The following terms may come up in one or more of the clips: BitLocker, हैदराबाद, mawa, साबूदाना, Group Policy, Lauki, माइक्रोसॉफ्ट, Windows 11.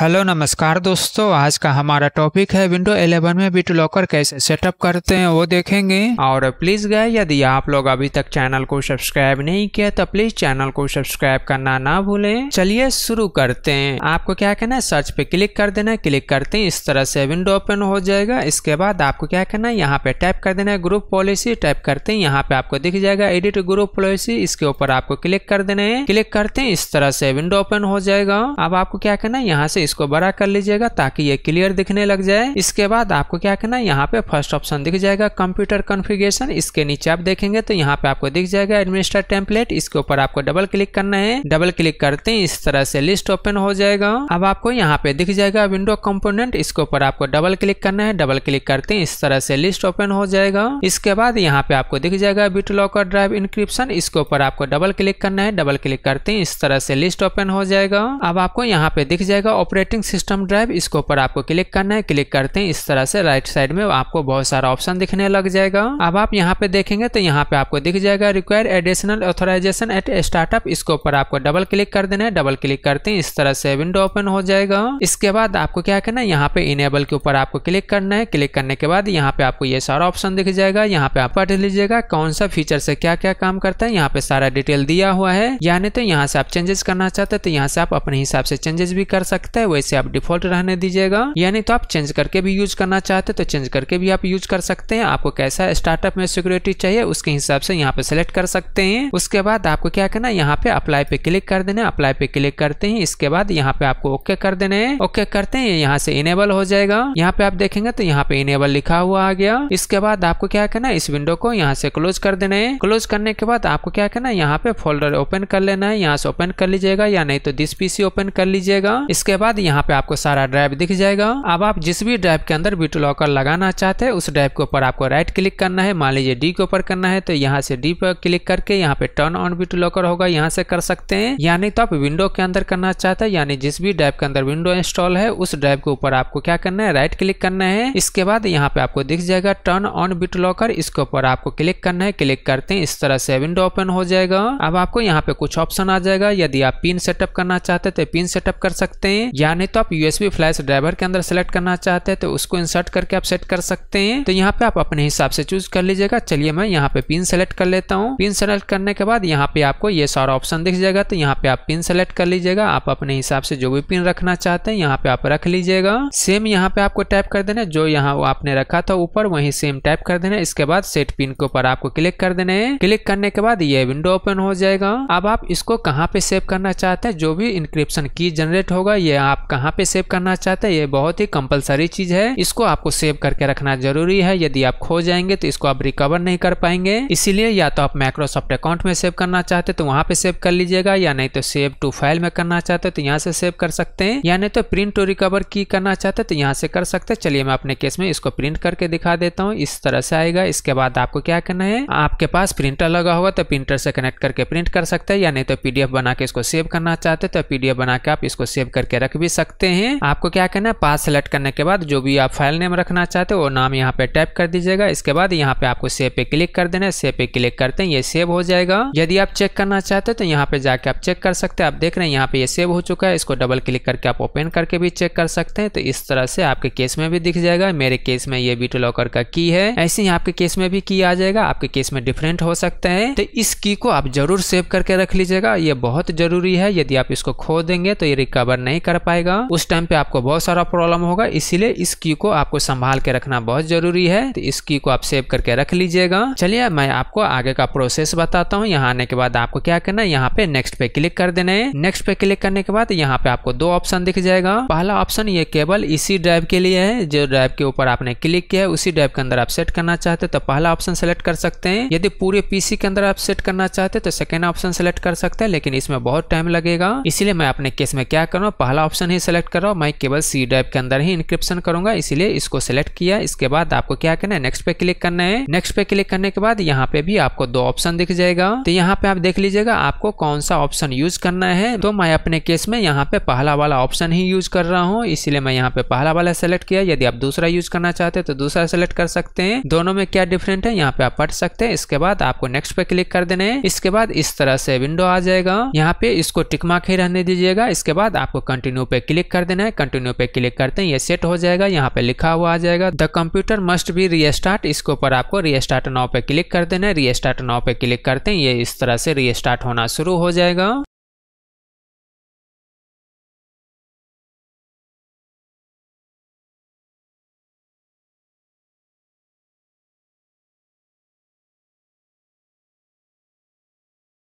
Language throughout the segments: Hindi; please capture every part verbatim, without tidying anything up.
हेलो नमस्कार दोस्तों, आज का हमारा टॉपिक है विंडो इलेवन में बिट लॉकर कैसे सेटअप करते हैं वो देखेंगे। और प्लीज गए यदि आप लोग अभी तक चैनल को सब्सक्राइब नहीं किया तो प्लीज चैनल को सब्सक्राइब करना ना भूलें। चलिए शुरू करते हैं। आपको क्या करना है, सर्च पे क्लिक कर देना है। क्लिक करते ही इस तरह से विंडो ओपन हो जाएगा। इसके बाद आपको क्या करना है, यहाँ पे टाइप कर देना है ग्रुप पॉलिसी। टाइप करते हैं यहाँ पे आपको दिख जाएगा एडिट ग्रुप पॉलिसी, इसके ऊपर आपको क्लिक कर देना है। क्लिक करते हैं इस तरह से विंडो ओपन हो जाएगा। अब आपको क्या करना है, यहाँ से इसको बड़ा कर लीजिएगा ताकि ये क्लियर दिखने लग जाए। इसके बाद आपको क्या करना है, यहाँ पे फर्स्ट ऑप्शन दिख जाएगा कंप्यूटर कॉन्फ़िगरेशन। इसके नीचे आप देखेंगे तो यहाँ पे आपको दिख जाएगा एडमिनिस्ट्रेटर टेम्पलेट। इसके ऊपर आपको डबल क्लिक करना है। डबल क्लिक करते ही इस तरह से लिस्ट ओपन हो जाएगा। अब आपको यहाँ पे दिख जाएगा विंडो कंपोनेंट। इसके ऊपर आपको डबल क्लिक करना है। डबल क्लिक करते ही इस तरह से लिस्ट ओपन हो जाएगा। इसके बाद यहाँ पे आपको दिख जाएगा बिट लॉकर ड्राइव इंक्रिप्शन। इसके ऊपर आपको डबल क्लिक करना है। डबल क्लिक करते ही इस तरह से लिस्ट ओपन हो जाएगा। अब आपको यहाँ पे दिख जाएगा ऑपरेटिंग सिस्टम ड्राइव। इसके ऊपर आपको क्लिक करना है। क्लिक करते हैं इस तरह से राइट साइड में आपको बहुत सारा ऑप्शन दिखने लग जाएगा। अब आप यहाँ पे देखेंगे तो यहाँ पे आपको दिख जाएगा require additional authorisation at startup. इसके ऊपर आपको डबल क्लिक कर देना है। डबल क्लिक करते हैं इस तरह से विंडो ओपन हो जाएगा। इसके बाद आपको क्या करना है, यहाँ पे इनेबल के ऊपर आपको क्लिक करना है। क्लिक करने के बाद यहाँ पे आपको ये सारा ऑप्शन दिख जाएगा। यहाँ पे आप पढ़ लीजिएगा कौन सा फीचर से क्या क्या काम करता है, यहाँ पे सारा डिटेल दिया हुआ है। यानी तो यहाँ से आप चेंजेस करना चाहते तो यहाँ से आप अपने हिसाब से चेंजेस भी कर सकते, वैसे आप डिफॉल्ट रहने दीजिएगा। यानी तो आप चेंज करके भी यूज करना चाहते तो चेंज करके भी आप यूज कर सकते हैं। आपको कैसा स्टार्टअप में सिक्योरिटी चाहिए उसके हिसाब से यहाँ पे सेलेक्ट कर सकते हैं। उसके बाद आपको क्या करना है, यहाँ पे अप्लाई पे क्लिक कर देना है। अप्लाई पे क्लिक करते हैं इसके बाद यहाँ पे आपको ओके कर देना है। ओके करते हैं यहाँ से इनेबल हो जाएगा। यहाँ पे आप देखेंगे तो यहाँ पे इनेबल लिखा हुआ आ गया। इसके बाद आपको क्या करना है, इस विंडो को यहाँ से क्लोज कर देना है। क्लोज करने के बाद आपको क्या करना है, यहाँ पे फोल्डर ओपन कर लेना है। यहाँ से ओपन कर लीजिएगा या नहीं तो दिस पीसी ओपन कर लीजिएगा। इसके बाद यहाँ पे आपको सारा ड्राइव दिख जाएगा। अब आप जिस भी ड्राइव के अंदर बिट लॉकर लगाना चाहते हैं उस ड्राइव के ऊपर आपको राइट क्लिक करना है। मान लीजिए डी के ऊपर करना है तो यहाँ से डी पर क्लिक करके यहाँ पे टर्न ऑन बिट लॉकर होगा, यहाँ से कर सकते हैं। यानी तो आप विंडो के अंदर करना चाहते हैं, यानी जिस भी ड्राइव के अंदर विंडो इंस्टॉल है उस ड्राइव के ऊपर आपको क्या करना है, राइट क्लिक करना है। इसके बाद यहाँ पे आपको दिख जाएगा टर्न ऑन बिट लॉकर। इसके ऊपर आपको क्लिक करना है। क्लिक करते हैं इस तरह से विंडो ओपन हो जाएगा। अब आपको यहाँ पे कुछ ऑप्शन आ जाएगा। यदि आप पिन सेटअप करना चाहते तो पिन सेटअप कर सकते हैं। यानी तो आप यूएसबी फ्लैश ड्राइवर के अंदर सेलेक्ट करना चाहते हैं तो उसको इंसर्ट करके आप सेट कर सकते हैं। तो यहाँ पे आप अपने हिसाब से चूज कर लीजिएगा। चलिए मैं यहाँ पे पिन सेलेक्ट कर लेता हूँ। पिन सेलेक्ट करने के बाद यहाँ पे आपको ये सारा ऑप्शन दिख जाएगा। तो यहाँ पे आप पिन सेलेक्ट कर लीजिएगा। आप अपने हिसाब से जो भी पिन रखना चाहते हैं यहाँ पे आप रख लीजिएगा। सेम यहाँ पे आपको टाइप कर देना, जो यहाँ आपने रखा था ऊपर वही सेम टाइप कर देना। इसके बाद सेट पिन के ऊपर आपको क्लिक कर देना है। क्लिक करने के बाद ये विंडो ओपन हो जाएगा। अब आप इसको कहाँ पे सेव करना चाहते हैं, जो भी इंक्रिप्शन की जनरेट होगा ये आप कहाँ पे सेव करना चाहते हैं, ये बहुत ही कंपलसरी चीज है। इसको आपको सेव करके रखना जरूरी है। यदि आप खो जाएंगे तो इसको आप रिकवर नहीं कर पाएंगे। इसीलिए या तो आप माइक्रोसॉफ्ट अकाउंट में सेव करना चाहते तो वहां पे सेव कर लीजिएगा, या नहीं तो सेव टू फाइल में करना चाहते तो यहाँ से सेव कर सकते हैं। या नहीं तो प्रिंट टू रिकवर की करना चाहते तो यहाँ से कर सकते हैं। चलिए मैं अपने केस में इसको प्रिंट करके दिखा देता हूँ। इस तरह से आएगा। इसके बाद आपको क्या करना है, आपके पास प्रिंटर लगा होगा तो प्रिंटर से कनेक्ट करके प्रिंट कर सकते हैं। या नहीं तो पीडीएफ बना के इसको सेव करना चाहते तो पीडीएफ बना के आप इसको सेव करके रख भी सकते हैं। आपको क्या करना है, पाथ सेलेक्ट करने के बाद जो भी आप फाइल नेम रखना चाहते हो वो नाम यहाँ पे टाइप कर दीजिएगा। इसके बाद यहाँ पे आपको सेव पे क्लिक कर देना है। सेव पे क्लिक करते हैं ये सेव हो जाएगा। यदि आप चेक करना चाहते हो तो यहाँ पे जाके आप चेक कर सकते हैं। आप देख रहे हैं यहाँ पे ये सेव हो चुका है। इसको डबल क्लिक करके आप ओपन करके भी चेक कर सकते हैं। तो इस तरह से आपके केस में भी दिख जाएगा। मेरे केस में ये बिट लॉकर का की है। ऐसे ही आपके केस में भी की आ जाएगा। आपके केस में डिफरेंट हो सकता है। तो इस की को आप जरूर सेव करके रख लीजिएगा। ये बहुत जरूरी है। यदि आप इसको खो देंगे तो ये रिकवर नहीं कर पाएगा। उस टाइम पे आपको बहुत सारा प्रॉब्लम होगा। इसीलिए इस की को आपको संभाल के रखना बहुत जरूरी है। तो इस की को आप सेव करके रख लीजिएगा। चलिए मैं आपको आगे का प्रोसेस बताता हूँ। यहाँ आने के बाद आपको क्या करना है, यहाँ पे नेक्स्ट पे क्लिक कर देना है। नेक्स्ट पे क्लिक करने के बाद यहाँ पे आपको दो ऑप्शन दिख जाएगा। पहला ऑप्शन ये केवल इसी ड्राइव के लिए है, जो ड्राइव के ऊपर आपने क्लिक किया है उसी ड्राइव के अंदर आप सेट करना चाहते तो पहला ऑप्शन सेलेक्ट कर सकते हैं। यदि पूरे पीसी के अंदर आप सेट करना चाहते तो सेकेंड ऑप्शन सेलेक्ट कर सकते हैं, लेकिन इसमें बहुत टाइम लगेगा। इसीलिए मैं अपने केस में क्या करूँ, पहला ऑप्शन ही सेलेक्ट कर रहा हूँ। मैं केवल सी ड्राइव के अंदर ही इंक्रिप्शन करूंगा, इसीलिए इसको सेलेक्ट किया। इसके बाद आपको क्या करना है, नेक्स्ट पे क्लिक करना है। नेक्स्ट पे क्लिक करने के बाद यहाँ पे भी आपको दो ऑप्शन दिख जाएगा। तो यहाँ पे आप देख लीजिएगा आपको कौन सा ऑप्शन यूज करना है। तो मैं अपने केस में यहाँ पे पहला वाला ऑप्शन ही यूज कर रहा हूँ, इसीलिए मैं यहाँ पे पहला वाला सेलेक्ट किया। यदि आप दूसरा यूज करना चाहते तो दूसरा सेलेक्ट कर सकते हैं। दोनों में क्या डिफरेंट है यहाँ पे आप पढ़ सकते हैं। इसके बाद आपको नेक्स्ट पे क्लिक कर देना है। इसके बाद इस तरह से विंडो आ जाएगा। यहाँ पे इसको टिक मार्क ही रहने दीजिएगा। इसके बाद आपको कंटिन्यू पे क्लिक कर देना है। कंटिन्यू पे क्लिक करते हैं, ये सेट हो जाएगा। यहाँ पे लिखा हुआ आ जाएगा the computer must be restart, इसके ऊपर आपको रीस्टार्ट नाउ पे क्लिक कर देना है। रीस्टार्ट नाउ पे क्लिक करते हैं, ये इस तरह से रीस्टार्ट होना शुरू हो जाएगा।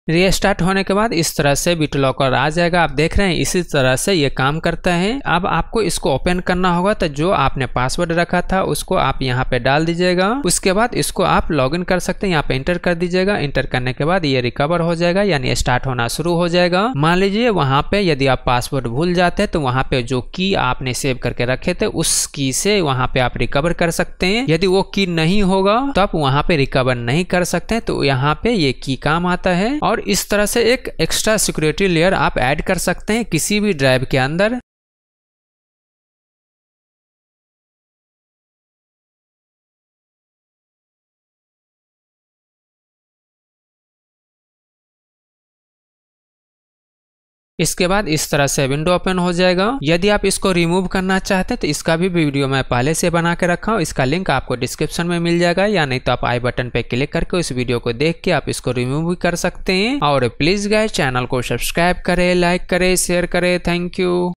रीस्टार्ट होने के बाद इस तरह से बिटलॉकर आ जाएगा। आप देख रहे हैं इसी तरह से ये काम करता है। अब आपको इसको ओपन करना होगा, तो जो आपने पासवर्ड रखा था उसको आप यहाँ पे डाल दीजिएगा। उसके बाद इसको आप लॉगिन कर सकते हैं, यहाँ पे इंटर कर दीजिएगा। इंटर करने के बाद ये रिकवर हो जाएगा, यानी स्टार्ट होना शुरू हो जाएगा। मान लीजिए वहाँ पे यदि आप पासवर्ड भूल जाते हैं तो वहाँ पे जो की आपने सेव करके रखे थे उस की से वहाँ पे आप रिकवर कर सकते हैं। यदि वो की नहीं होगा तो आप वहाँ पे रिकवर नहीं कर सकते, तो यहाँ पे ये की काम आता है। और इस तरह से एक एक्स्ट्रा सिक्योरिटी लेयर आप ऐड कर सकते हैं किसी भी ड्राइव के अंदर। इसके बाद इस तरह से विंडो ओपन हो जाएगा। यदि आप इसको रिमूव करना चाहते हैं तो इसका भी वीडियो मैं पहले से बना के रखा हूँ, इसका लिंक आपको डिस्क्रिप्शन में मिल जाएगा, या नहीं तो आप आई बटन पे क्लिक करके इस वीडियो को देख के आप इसको रिमूव भी कर सकते हैं। और प्लीज गाइस चैनल को सब्सक्राइब करें, लाइक करें, शेयर करें। Thank you.